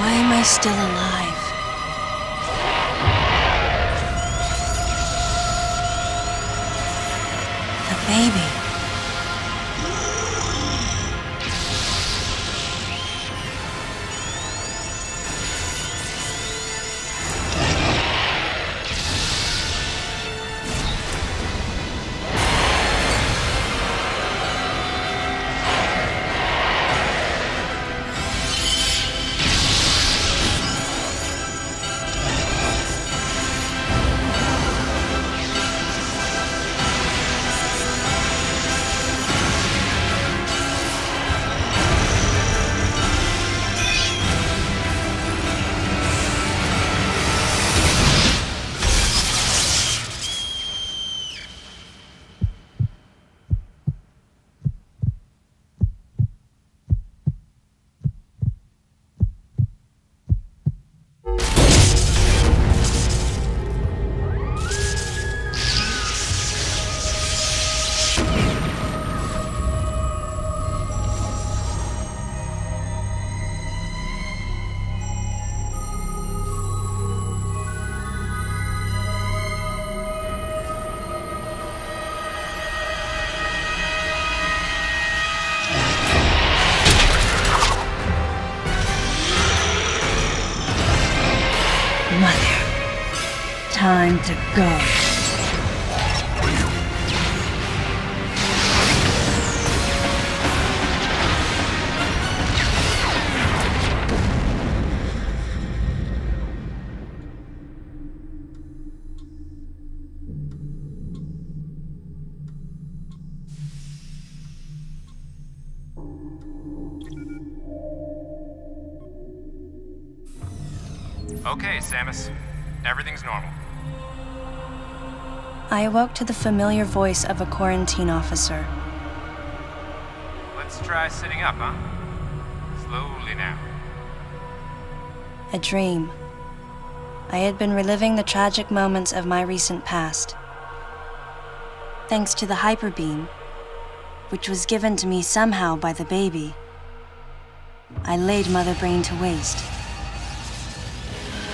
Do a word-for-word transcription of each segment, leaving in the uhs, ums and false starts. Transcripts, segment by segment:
Why am I still alive? The baby. Time to go. Okay, Samus. Everything's normal. I awoke to the familiar voice of a quarantine officer. Let's try sitting up, huh? Slowly now. A dream. I had been reliving the tragic moments of my recent past. Thanks to the Hyper Beam, which was given to me somehow by the baby, I laid Mother Brain to waste.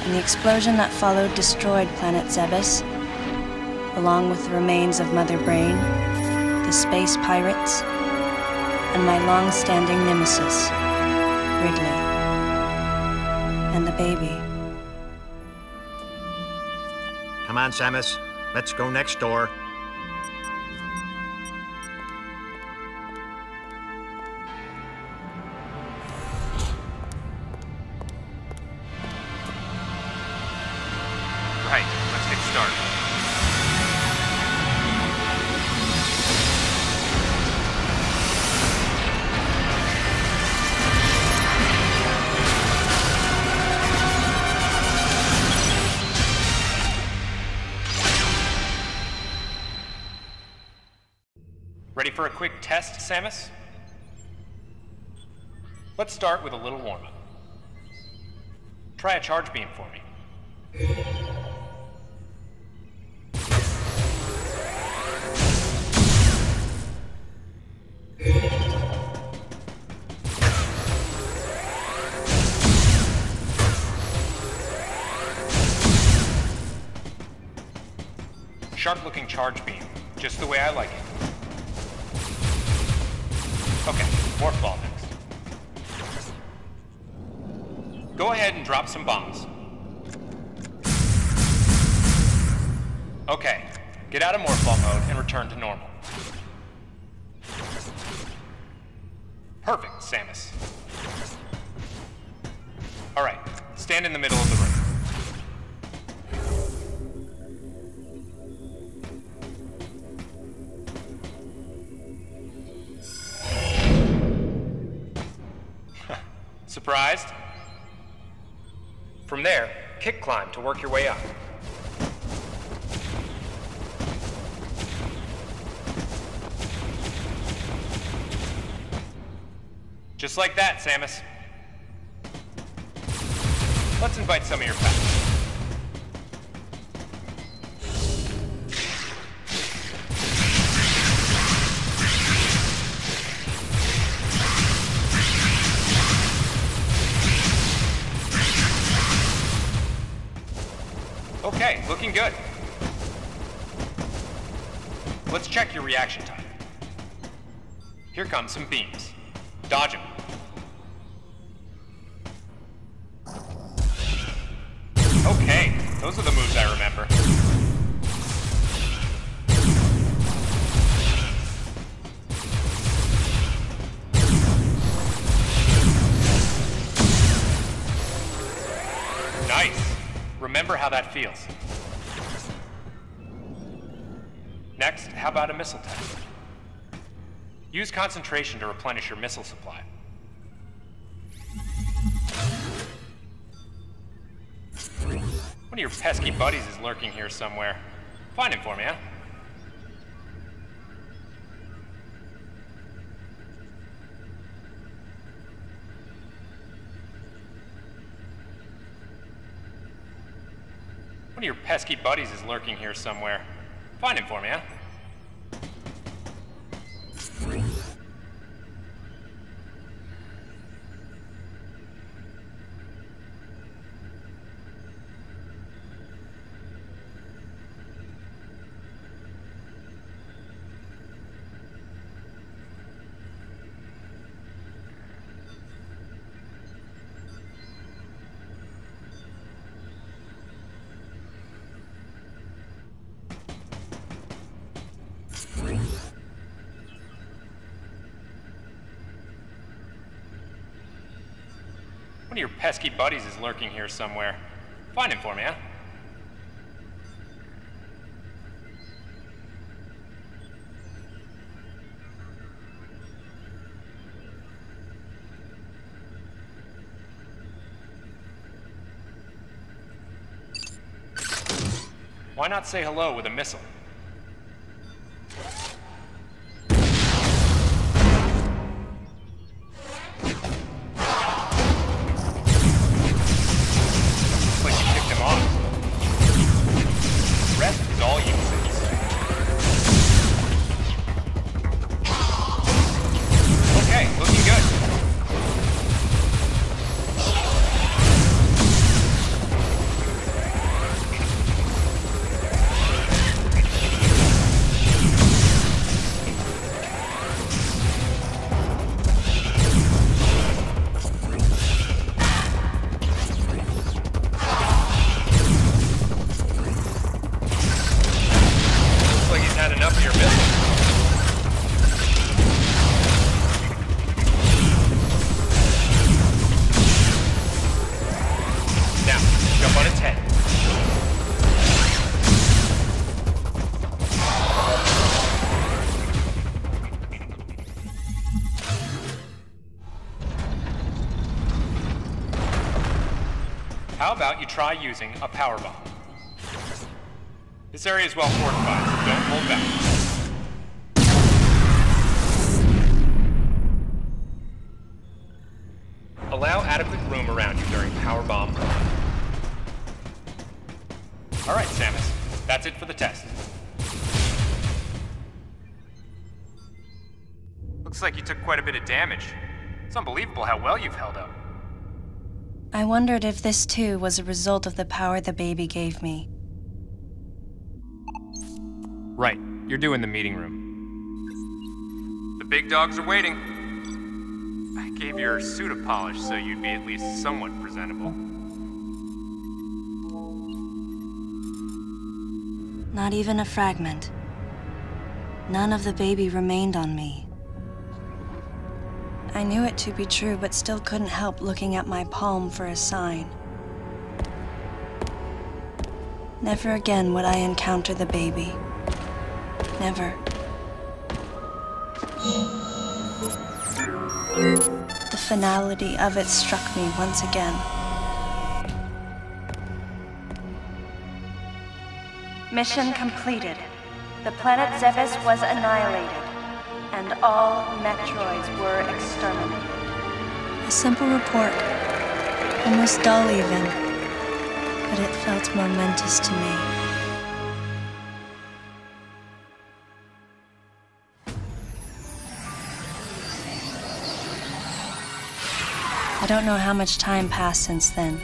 And the explosion that followed destroyed Planet Zebes, along with the remains of Mother Brain, the space pirates, and my long-standing nemesis, Ridley, and the baby. Come on, Samus. Let's go next door. Right, let's get started. Ready for a quick test, Samus? Let's start with a little warm-up. Try a charge beam for me. Sharp-looking charge beam, just the way I like it. Okay, Morph Ball next. Go ahead and drop some bombs. Okay, get out of Morph Ball mode and return to normal. Perfect, Samus. Alright, stand in the middle of the room. Surprised? From there, kick climb to work your way up. Just like that, Samus. Let's invite some of your pals. Okay, looking good. Let's check your reaction time. Here come some beams. Dodge them. Okay, those are the moves I remember. Nice. Remember how that feels. Next, how about a missile test? Use concentration to replenish your missile supply. One of your pesky buddies is lurking here somewhere. Find him for me, huh? One of your pesky buddies is lurking here somewhere. Find him for me, huh? One of your pesky buddies is lurking here somewhere. Find him for me, huh? Why not say hello with a missile? About you try using a power bomb. This area is well fortified, so don't hold back. Allow adequate room around you during power bomb run. All right, Samus, that's it for the test. Looks like you took quite a bit of damage. It's unbelievable how well you've held up. I wondered if this too was a result of the power the baby gave me. Right, you're due in the meeting room. The big dogs are waiting. I gave your suit a polish so you'd be at least somewhat presentable. Not even a fragment. None of the baby remained on me. I knew it to be true, but still couldn't help looking at my palm for a sign. Never again would I encounter the baby. Never. The finality of it struck me once again. Mission completed. The planet Zebes was annihilated, and all Metroids were exterminated. A simple report, almost dull even, but it felt momentous to me. I don't know how much time passed since then.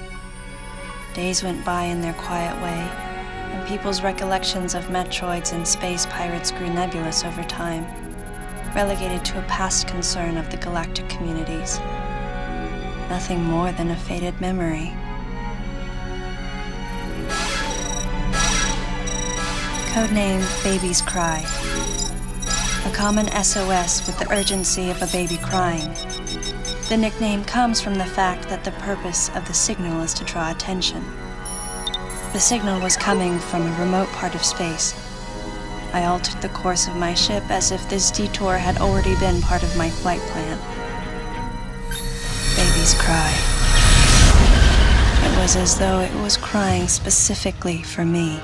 Days went by in their quiet way, and people's recollections of Metroids and space pirates grew nebulous over time, relegated to a past concern of the galactic communities. Nothing more than a faded memory. Codename Baby's Cry. A common S O S with the urgency of a baby crying. The nickname comes from the fact that the purpose of the signal is to draw attention. The signal was coming from a remote part of space. I altered the course of my ship as if this detour had already been part of my flight plan. Baby's cry. It was as though it was crying specifically for me.